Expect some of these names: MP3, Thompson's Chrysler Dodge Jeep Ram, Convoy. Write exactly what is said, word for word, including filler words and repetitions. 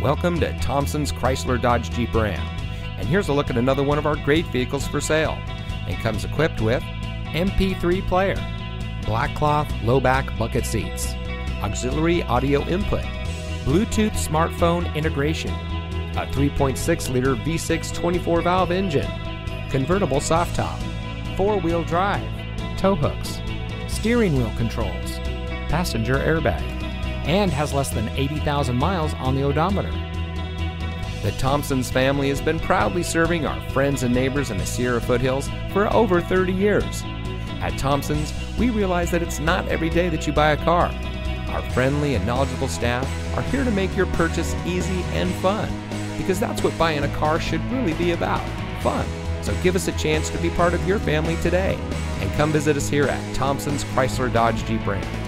Welcome to Thompson's Chrysler Dodge Jeep Ram, and here's a look at another one of our great vehicles for sale. And comes equipped with M P three player, black cloth low back bucket seats, auxiliary audio input, Bluetooth smartphone integration, a three point six liter V six twenty-four valve engine, convertible soft top, four-wheel drive, tow hooks, steering wheel controls, passenger airbag, and has less than eighty thousand miles on the odometer. The Thompson's family has been proudly serving our friends and neighbors in the Sierra foothills for over thirty years. At Thompson's, we realize that it's not every day that you buy a car. Our friendly and knowledgeable staff are here to make your purchase easy and fun, because that's what buying a car should really be about, fun. So give us a chance to be part of your family today, and come visit us here at Thompson's Chrysler Dodge Jeep Ram.